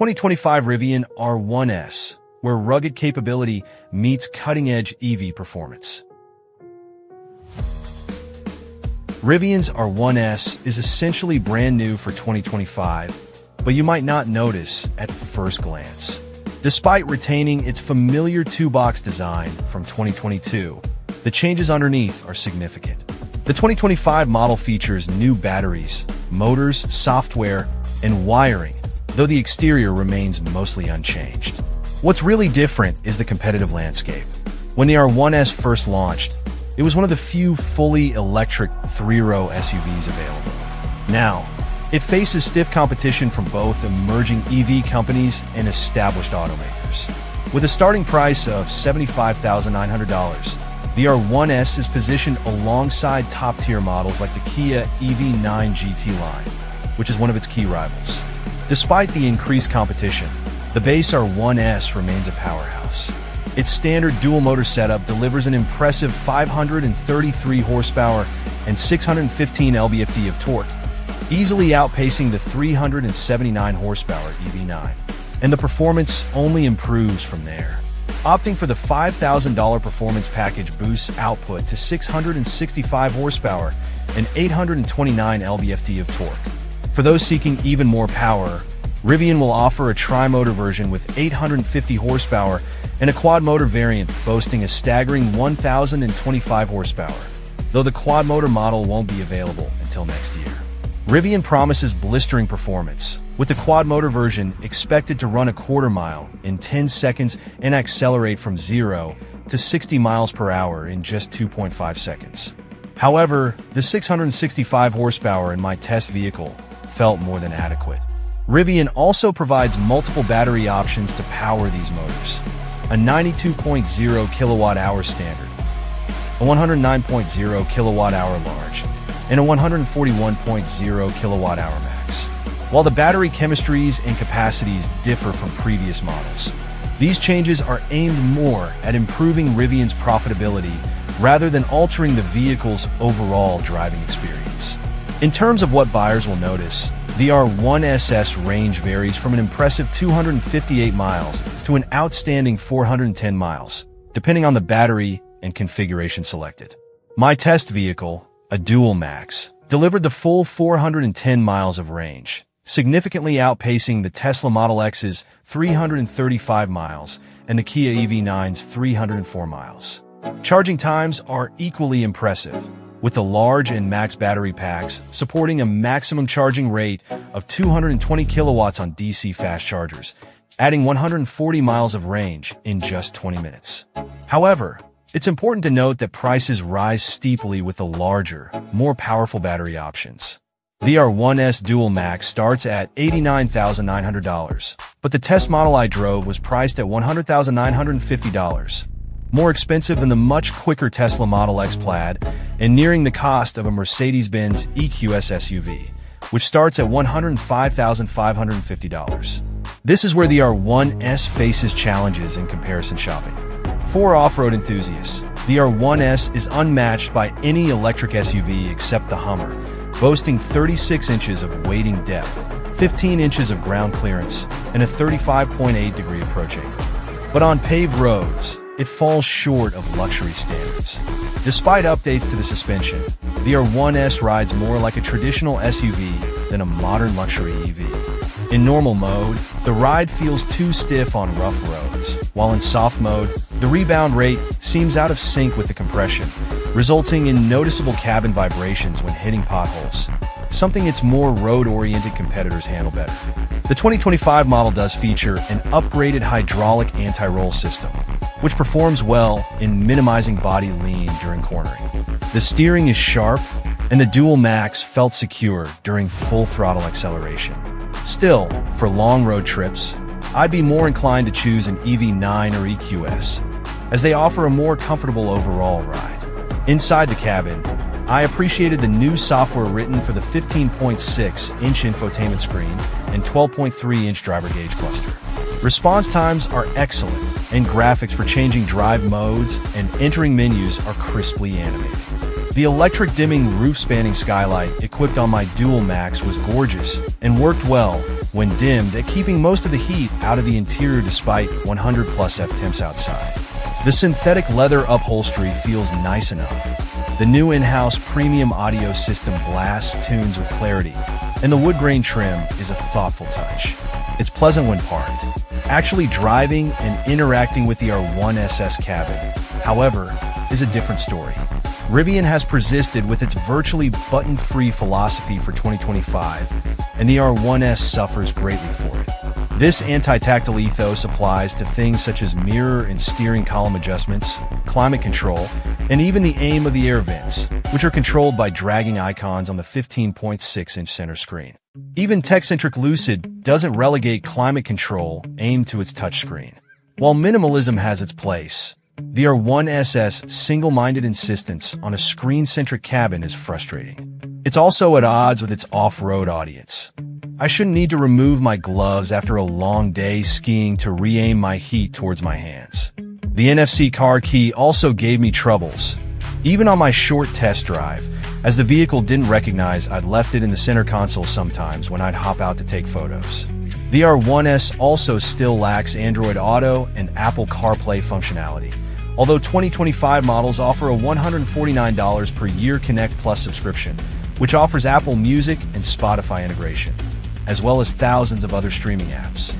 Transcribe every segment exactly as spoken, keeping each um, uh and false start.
twenty twenty-five Rivian R one S, where rugged capability meets cutting-edge E V performance. Rivian's R one S is essentially brand new for twenty twenty-five, but you might not notice at first glance. Despite retaining its familiar two-box design from twenty twenty-two, the changes underneath are significant. The twenty twenty-five model features new batteries, motors, software, and wiring, though the exterior remains mostly unchanged. What's really different is the competitive landscape. When the R one S first launched, it was one of the few fully electric three-row S U Vs available. Now, it faces stiff competition from both emerging E V companies and established automakers. With a starting price of seventy-five thousand nine hundred dollars, the R one S is positioned alongside top-tier models like the Kia E V nine G T line, which is one of its key rivals. Despite the increased competition, the base R one S remains a powerhouse. Its standard dual-motor setup delivers an impressive five hundred thirty-three horsepower and six hundred fifteen L B F T of torque, easily outpacing the three hundred seventy-nine horsepower E V nine. And the performance only improves from there. Opting for the five thousand dollar performance package boosts output to six hundred sixty-five horsepower and eight hundred twenty-nine L B F T of torque. For those seeking even more power, Rivian will offer a tri-motor version with eight hundred fifty horsepower and a quad-motor variant boasting a staggering one thousand twenty-five horsepower, though the quad-motor model won't be available until next year. Rivian promises blistering performance, with the quad-motor version expected to run a quarter mile in ten seconds and accelerate from zero to sixty miles per hour in just two point five seconds. However, the six hundred sixty-five horsepower in my test vehicle felt more than adequate. Rivian also provides multiple battery options to power these motors: a ninety-two point zero kilowatt-hour standard, a one hundred nine point zero kilowatt-hour large, and a one hundred forty-one point zero kilowatt-hour max. While the battery chemistries and capacities differ from previous models, these changes are aimed more at improving Rivian's profitability rather than altering the vehicle's overall driving experience. In terms of what buyers will notice, the R one S range varies from an impressive two hundred fifty-eight miles to an outstanding four hundred ten miles, depending on the battery and configuration selected. My test vehicle, a Dual Max, delivered the full four hundred ten miles of range, significantly outpacing the Tesla Model X's three hundred thirty-five miles and the Kia E V nine's three hundred four miles. Charging times are equally impressive, with the large and max battery packs supporting a maximum charging rate of two hundred twenty kilowatts on D C fast chargers, adding one hundred forty miles of range in just twenty minutes. However, it's important to note that prices rise steeply with the larger, more powerful battery options. The R one S Dual Max starts at eighty-nine thousand nine hundred dollars, but the test model I drove was priced at one hundred thousand nine hundred fifty dollars. More expensive than the much quicker Tesla Model X Plaid and nearing the cost of a Mercedes-Benz E Q S S U V, which starts at one hundred five thousand five hundred fifty dollars. This is where the R one S faces challenges in comparison shopping. For off-road enthusiasts, the R one S is unmatched by any electric S U V except the Hummer, boasting thirty-six inches of wading depth, fifteen inches of ground clearance, and a thirty-five point eight degree approach angle. But on paved roads, it falls short of luxury standards. Despite updates to the suspension, the R one S rides more like a traditional S U V than a modern luxury E V. In normal mode, the ride feels too stiff on rough roads, while in soft mode, the rebound rate seems out of sync with the compression, resulting in noticeable cabin vibrations when hitting potholes, something its more road-oriented competitors handle better. The twenty twenty-five model does feature an upgraded hydraulic anti-roll system, which performs well in minimizing body lean during cornering. The steering is sharp, and the Dual Max felt secure during full-throttle acceleration. Still, for long road trips, I'd be more inclined to choose an E V nine or E Q S, as they offer a more comfortable overall ride. Inside the cabin, I appreciated the new software written for the fifteen point six inch infotainment screen and twelve point three inch driver gauge cluster. Response times are excellent, and graphics for changing drive modes and entering menus are crisply animated. The electric dimming roof-spanning skylight equipped on my Dual Max was gorgeous and worked well When dim, they're keeping most of the heat out of the interior despite one hundred plus F temps outside. The synthetic leather upholstery feels nice enough. The new in-house premium audio system blasts tunes with clarity, and the wood grain trim is a thoughtful touch. It's pleasant when parked, actually driving and interacting with the R one S cabin, however, is a different story. Rivian has persisted with its virtually button-free philosophy for twenty twenty-five, and the R one S suffers greatly for it. This anti-tactile ethos applies to things such as mirror and steering column adjustments, climate control, and even the aim of the air vents, which are controlled by dragging icons on the fifteen point six inch center screen. Even tech-centric Lucid doesn't relegate climate control aimed to its touchscreen. While minimalism has its place, the R one S's single-minded insistence on a screen-centric cabin is frustrating. It's also at odds with its off-road audience. I shouldn't need to remove my gloves after a long day skiing to re-aim my heat towards my hands. The N F C car key also gave me troubles, even on my short test drive, as the vehicle didn't recognize I'd left it in the center console sometimes when I'd hop out to take photos. The R one S also still lacks Android Auto and Apple CarPlay functionality, although twenty twenty-five models offer a one hundred forty-nine dollars per year Connect Plus subscription, which offers Apple Music and Spotify integration, as well as thousands of other streaming apps.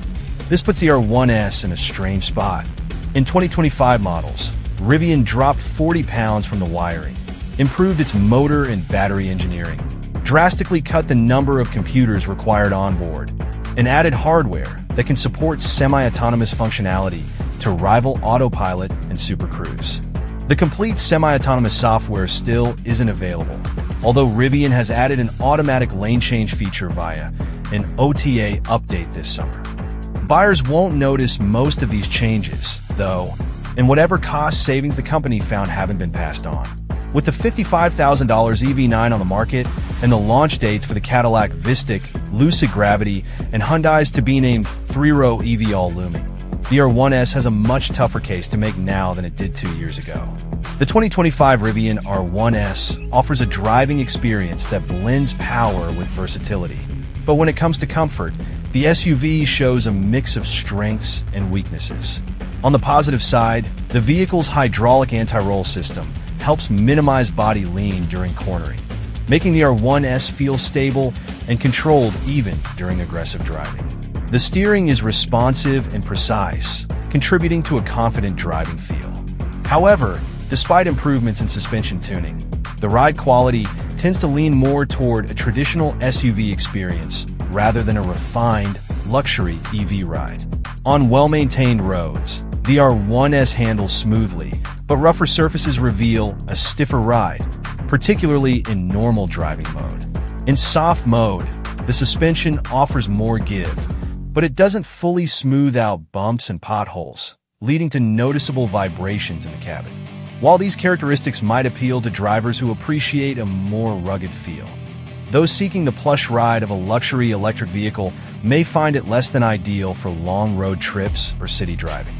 This puts the R one S in a strange spot. In twenty twenty-five models, Rivian dropped forty pounds from the wiring, improved its motor and battery engineering, drastically cut the number of computers required onboard, and added hardware that can support semi-autonomous functionality to rival Autopilot and Super Cruise. The complete semi-autonomous software still isn't available, although Rivian has added an automatic lane change feature via an O T A update this summer. Buyers won't notice most of these changes, though, and whatever cost savings the company found haven't been passed on. With the fifty-five thousand dollar E V nine on the market and the launch dates for the Cadillac Vistic, Lucid Gravity, and Hyundai's to-be-named three row E V all looming, the R one S has a much tougher case to make now than it did two years ago. The twenty twenty-five Rivian R one S offers a driving experience that blends power with versatility, but when it comes to comfort, the S U V shows a mix of strengths and weaknesses. On the positive side, the vehicle's hydraulic anti-roll system helps minimize body lean during cornering, making the R one S feel stable and controlled even during aggressive driving. The steering is responsive and precise, contributing to a confident driving feel. However, despite improvements in suspension tuning, the ride quality tends to lean more toward a traditional S U V experience rather than a refined, luxury E V ride. On well-maintained roads, the R one S handles smoothly, but rougher surfaces reveal a stiffer ride, particularly in normal driving mode. In soft mode, the suspension offers more give, but it doesn't fully smooth out bumps and potholes, leading to noticeable vibrations in the cabin. While these characteristics might appeal to drivers who appreciate a more rugged feel, those seeking the plush ride of a luxury electric vehicle may find it less than ideal for long road trips or city driving.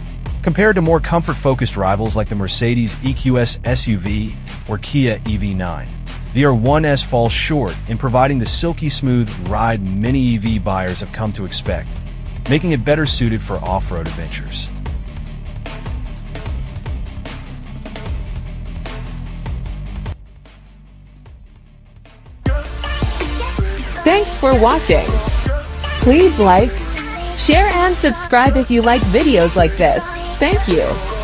Compared to more comfort-focused rivals like the Mercedes E Q S S U V or Kia E V nine, the R one S falls short in providing the silky smooth ride many E V buyers have come to expect, making it better suited for off-road adventures. Thanks for watching. Please like, share and subscribe if you like videos like this. Thank you.